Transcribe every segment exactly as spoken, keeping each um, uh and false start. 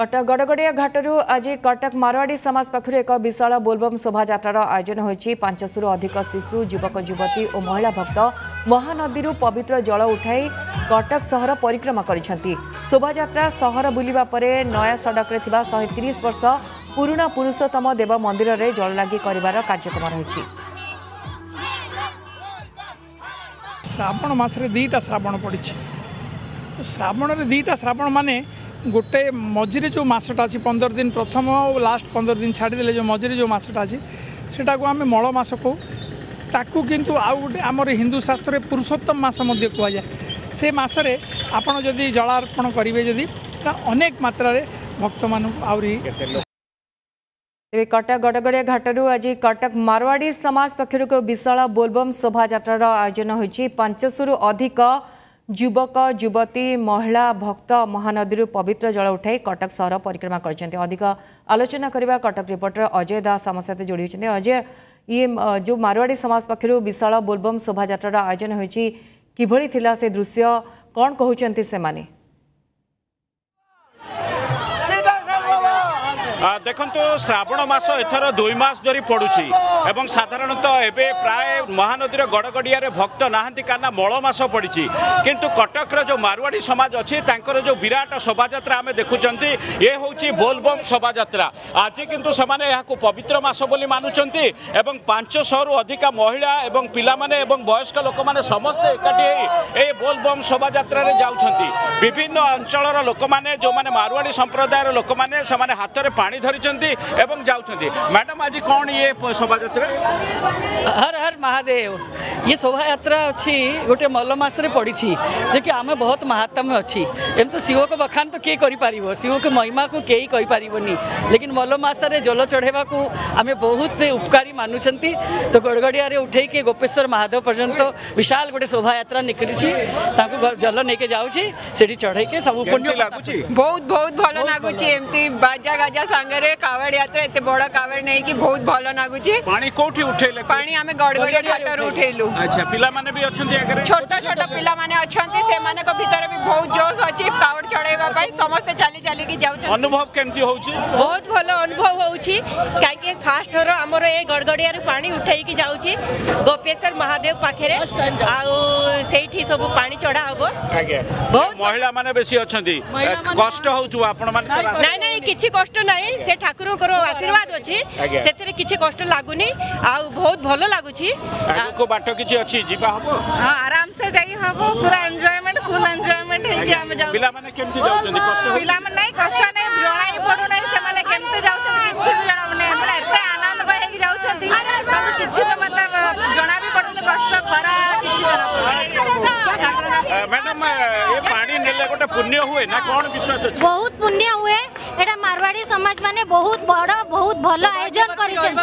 कटक गड़गड़िया घाटर आज कटक मारवाड़ी समाज पक्षर एक विशाल बोलबम शोभायात्रार आयोजन होई। पांचशुरु अधिक शिशु युवक युवती और महिला भक्त महानदी पवित्र जल उठाई कटक सहर परिक्रमा करिसेंती। शोभायात्रा सहर बुलिबा परे नया सड़क रे थिबा एक सौ तीस वर्ष पुराना पुरुषोत्तम देव मंदिर रे जल लागी करिवार कार्यक्रम रहिछि। श्रावण मास रे दीटा श्रावण पड़िछि। श्रावण रे दीटा श्रावण माने गोटे मझीरे जो मसटा अच्छी पंदर दिन प्रथम और लास्ट पंदर दिन छाड़देले जो मझीरे जो मसटा अच्छी से आम मल मस कहू किंतु आउ गोटे आमर हिंदू शास्त्र पुरुषोत्तम मस कहुए से मसरे आपड़ जदि जलार्पण करेंगे जदि अनेक मात्रा भक्त मान आ। तेज कटक गड़गड़िया घाटर आज कटक मारवाड़ी समाज पक्षर को विशाल बोलबम शोभायात्रार आयोजन होई। पांचशुरु अधिक युवक युवती महिला भक्त महानदी पवित्र जल उठाई कटक सहर परिक्रमा करछन्ते। अधिक आलोचना करबा कटक रिपोर्टर अजय दास आम साथ जोड़ी होछन्ते। अजय, ये जो मारवाड़ी समाज पक्षर विशाल बोलबम शोभायात्रार आयोजन होइछि, किभली थिला से दृश्य, कौन कहउछन्ते से माने? देखंतु श्रावण मास एथर दुई मास धरी पड़ुछि एवं साधारणतः एबे प्राय महानदीर गड़गड़ियारे भक्त नाहंती काना मळ मास पड़िछि, किंतु कटक जो मारवाड़ी समाज अछि तांकर जो विराट शोभायात्रा आमे देखुचंती ए होछि बोलबम शोभायात्रा। आज किंतु समाने याकु पवित्र मास बोली मानुचंती एवं पांचशह रु अधिक महिला एवं पिला माने एवं वयस्क लोक माने समस्त एकाठी होई ए बोलबम शोभायात्रा रे जाउचंती। विभिन्न अंचलर लोक माने जो माने मारवाड़ी संप्रदायर लोक माने समाने हातरे पानी धरिचंती एवं जाउचंती। मैडम, आज कौन ये शोभा यात्रा? हर हर महादेव। ये शोभा यात्रा अच्छी गोटे मलमास पड़ी जे कि आम बहुत महात्म्य अच्छी। एम तो शिव को बखान तो किए कर, शिव के महिमा को कई कहीपरि, लेकिन मलमास जल चढ़ेवा को आम बहुत उपकारी मानुंट। तो गड़गड़िया उठे कि गोपेश्वर महादेव पर्यंत विशाल गोटे शोभा यात्रा निकली जल नहीं जाऊँगी से चढ़े के सब बहुत बहुत भल लगुच। एमती बाजा गाजा सांगरे कावड़ यात्रा एते बड़ा कावड़ नहीं कि बहुत भल लागुची। पानी कोठी उठेले? पानी आमे गड़गड़िया घाटर उठेलु। अच्छा, पिला माने भी अछंती? अगर छोटा छोटा पिला माने अछंती से माने को भीतर भी बहुत जोश अछि कावड़ चढ़ेबा पई, समस्त चाली चाली की जाउ। अनुभव केमती होउची? बहुत भलो अनुभव होउची काई के फास्ट होरो हमरो ए गड़गड़िया रे पानी उठाई की जाउची गोपेश्वर महादेव पाखरे आ सेठी सब पानी चढ़ा होबो। आगे बहुत महिला माने बेसी अछंती, कष्ट होउछु आपण माने? नाही नाही, किछि कष्ट नाही, से ठाकुर आशीर्वाद अच्छी से किसी कष्ट लगुनी आ बहुत भल लगुच्छी। बाट किसी अच्छी आराम से जाई हबो, पूरा एंजॉयमेंट फुल एंजॉयमेंट है कि हम जाऊ। पिला माने केमती जाउछन? कष्ट पिला माने नाही, कष्ट नाही, जणा ही पडो नाही से माने केमती जाउछन किछि जणा माने हमरा एते आनंद भए कि जाउछन ताकि किछि में मतलब जणा भी पडो नाही कष्ट खरा किछि जणा पडो। मैडम, ये पानी नेले गोटे पुण्य हुए ना, कोन विश्वास अछि? बहुत पुण्य हुए एटा मारवाड़ी समाज माने बहुत बडो बहुत भलो आयोजन करिसन,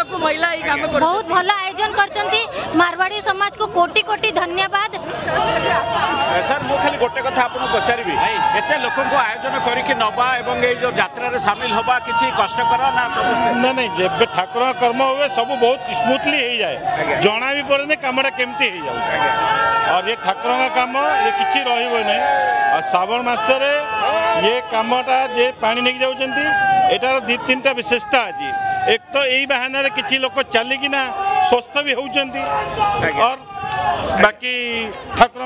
बहुत भलो आयोजन करछंती। मारवाड़ी समाज को कोटी कोटी धन्यवाद। सर, मु खाली गोटे कथा आपन पचारि भी एते लोकन को आयोजन करी कि नबा एवं ए जो यात्रा रे शामिल होबा किछि कष्ट कर ना? सब ना नहीं, जेबे ठाकुर कर्म होवे सब बहुत स्मूथली हे जाए, जणा भी परने कामडा केमती हे जाए। और ये ठाकुर का काम ये किछि रहिबो नै। और श्रावण मास रे ये कामटा जे पानी नेक जाउचंती एटार दी तीन टा विशेषता अछि। एक तो यही बहाना किछि लोक चली कि ना स्वस्थ भी होउचंती और बाकी ठाकुर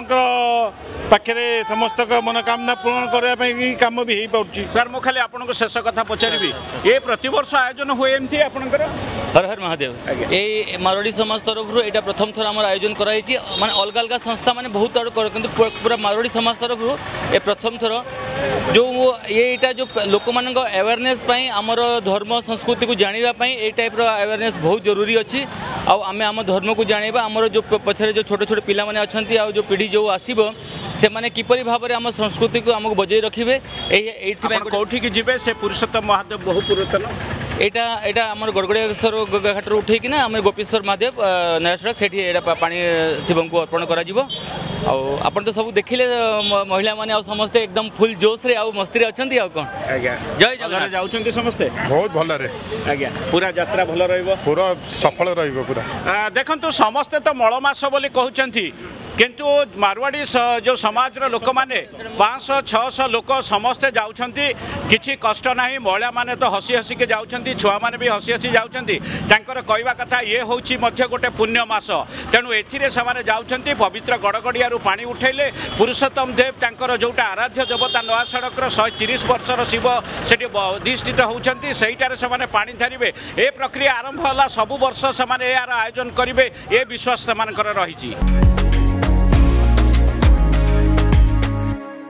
पाखे समस्त मनोकामना पूर्ण करने काम भी हो पार्टी। सर, मु खाली आपन को शेष कथा पचारि ये प्रतिवर्ष आयोजन हुए एमती आपण? हर हर महादेव। ये मारवाड़ी समाज तरफ रू एटा प्रथम थर आम आयोजन कराई माने अलग अलग संस्था माने बहुत आड़ कर, किंतु पूरा मारवाड़ी समाज तरफ रू ए प्रथम थर जो ये जो लोक मान अवेयरनेस आमर धर्म संस्कृति को जानापी ए टाइप अवेयरनेस बहुत जरूरी अच्छी। आम आम धर्म को जाना आमर जो पछरे जो छोटे छोटे पिला माने अछंती आ जो पीढ़ी जो आसीबो से माने किपरि भाबरे आम संस्कृति को आमको बजाय रखिबे। एही कोठी की जिबे से पुरुषोत्तम महादेव बहु पुरातन एटा एटा आम गड़गड़ेश्वर घाटर उठेकिना आम गोपेश्वर महादेव नयासड़क सेठी एटा पानी शिवं को अर्पण कर। आप तो सब देखिले महिला माने आ समस्त एकदम फुल जोश रे आ मस्ती रे अछंती। आ कोन जय जगन्नाथ जाउछंती समस्ते? बहुत भल रे आज्ञा, पूरा यात्रा भल रहइबो, पूरा सफल रहइबो पूरा। देखंतु समस्ते तो मळमास बोली कहउछंती किंतु मारवाड़ी जो समाज लोक मैंने पाँच छःश लोक समस्ते जाऊँगी किसी कष्ट ना महिला मैंने तो हसी हसी के जाऊँगी छुआ मैंने भी हसी हसी जाऊँगी कहवा कथा ये हूँ गोटे पुण्यमास तेणु एथि से जाऊँगी पवित्र गड़गड़ियारू पा उठेले पुरुषोत्तम देव तर जोटा आराध्य देवता नवा सड़कर शहे तीस वर्षर शिव से अधिष्ठित होती से पा धारे ए प्रक्रिया आरंभ है सबु वर्ष से आयोजन करेंगे ये विश्वास रही।